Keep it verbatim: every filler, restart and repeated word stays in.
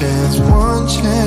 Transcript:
chance, one chance.